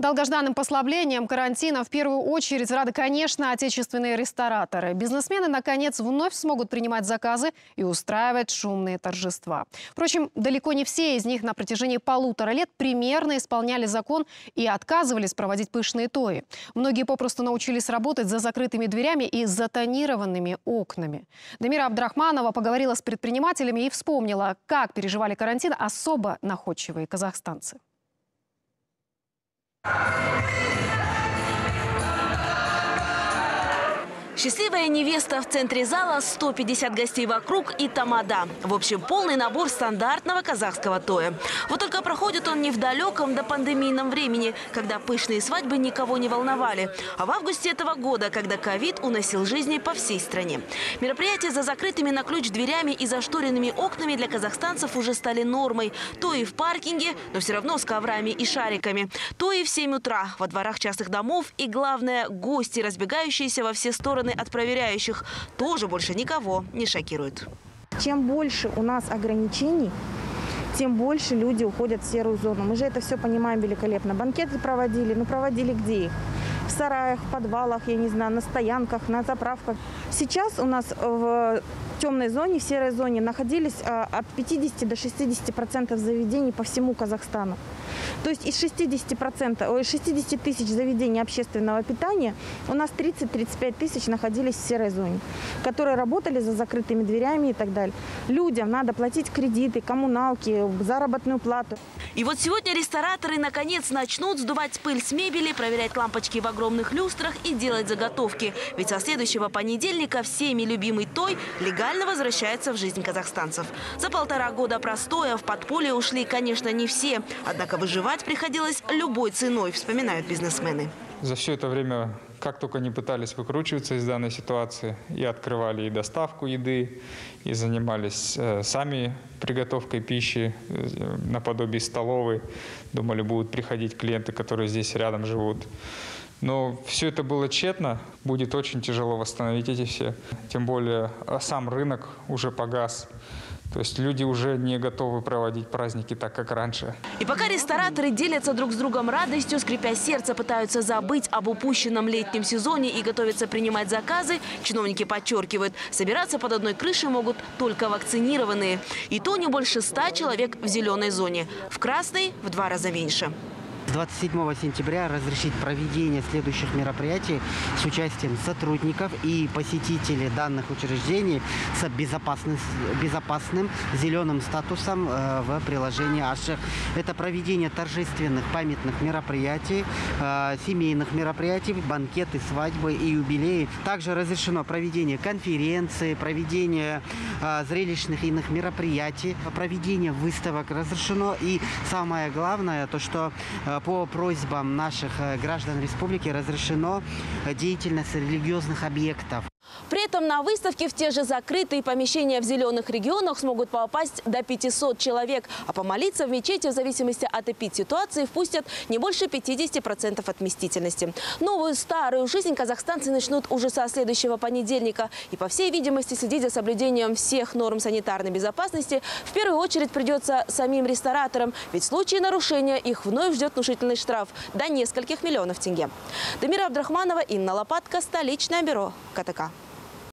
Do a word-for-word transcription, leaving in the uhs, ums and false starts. Долгожданным послаблением карантина в первую очередь рады, конечно, отечественные рестораторы. Бизнесмены, наконец, вновь смогут принимать заказы и устраивать шумные торжества. Впрочем, далеко не все из них на протяжении полутора лет примерно исполняли закон и отказывались проводить пышные тои. Многие попросту научились работать за закрытыми дверями и затонированными окнами. Дамира Абдрахманова поговорила с предпринимателями и вспомнила, как переживали карантин особо находчивые казахстанцы. Счастливая невеста в центре зала, сто пятьдесят гостей вокруг и тамада. В общем, полный набор стандартного казахского тоя. Вот только проходит он не в далеком допандемийном времени, когда пышные свадьбы никого не волновали, а в августе этого года, когда ковид уносил жизни по всей стране. Мероприятия за закрытыми на ключ дверями и зашторенными окнами для казахстанцев уже стали нормой. То и в паркинге, но все равно с коврами и шариками. То и в семь утра, во дворах частных домов и, главное, гости, разбегающиеся во все стороны от проверяющих, тоже больше никого не шокирует. Чем больше у нас ограничений, тем больше люди уходят в серую зону. Мы же это все понимаем великолепно. Банкеты проводили, но проводили где их? В сараях, в подвалах, я не знаю, на стоянках, на заправках. Сейчас у нас в темной зоне, в серой зоне находились от пятидесяти до шестидесяти процентов заведений по всему Казахстану. То есть из шестидесяти тысяч заведений общественного питания у нас тридцать-тридцать пять тысяч находились в серой зоне, которые работали за закрытыми дверями и так далее. Людям надо платить кредиты, коммуналки, заработную плату. И вот сегодня рестораторы наконец начнут сдувать пыль с мебели, проверять лампочки в огромных люстрах и делать заготовки. Ведь со следующего понедельника всеми любимый той легально возвращается в жизнь казахстанцев. За полтора года простоя в подполье ушли, конечно, не все. Однако выживать приходилось любой ценой, вспоминают бизнесмены. За все это время, как только не пытались выкручиваться из данной ситуации, и открывали и доставку еды, и занимались сами приготовкой пищи наподобие столовой. Думали, будут приходить клиенты, которые здесь рядом живут. Но все это было тщетно, будет очень тяжело восстановить эти все. Тем более сам рынок уже погас. То есть люди уже не готовы проводить праздники так, как раньше. И пока рестораторы делятся друг с другом радостью, скрипя сердце, пытаются забыть об упущенном летнем сезоне и готовятся принимать заказы, чиновники подчеркивают, собираться под одной крышей могут только вакцинированные. И то не больше ста человек в зеленой зоне. В красной в два раза меньше. С двадцать седьмого сентября разрешить проведение следующих мероприятий с участием сотрудников и посетителей данных учреждений с безопасным, безопасным зеленым статусом в приложении «Ашер». Это проведение торжественных памятных мероприятий, семейных мероприятий, банкеты, свадьбы и юбилеи. Также разрешено проведение конференций, проведение зрелищных иных мероприятий, проведение выставок разрешено. И самое главное, то что по просьбам наших граждан республики разрешено деятельность религиозных объектов. При этом на выставке в те же закрытые помещения в зеленых регионах смогут попасть до пятисот человек. А помолиться в мечети в зависимости от эпид-ситуации впустят не больше пятидесяти процентов от вместительности. Новую старую жизнь казахстанцы начнут уже со следующего понедельника. И по всей видимости следить за соблюдением всех норм санитарной безопасности в первую очередь придется самим рестораторам. Ведь в случае нарушения их вновь ждет внушительный штраф до нескольких миллионов тенге. Дамира Абдрахманова, Инна Лопатка, столичное бюро КТК.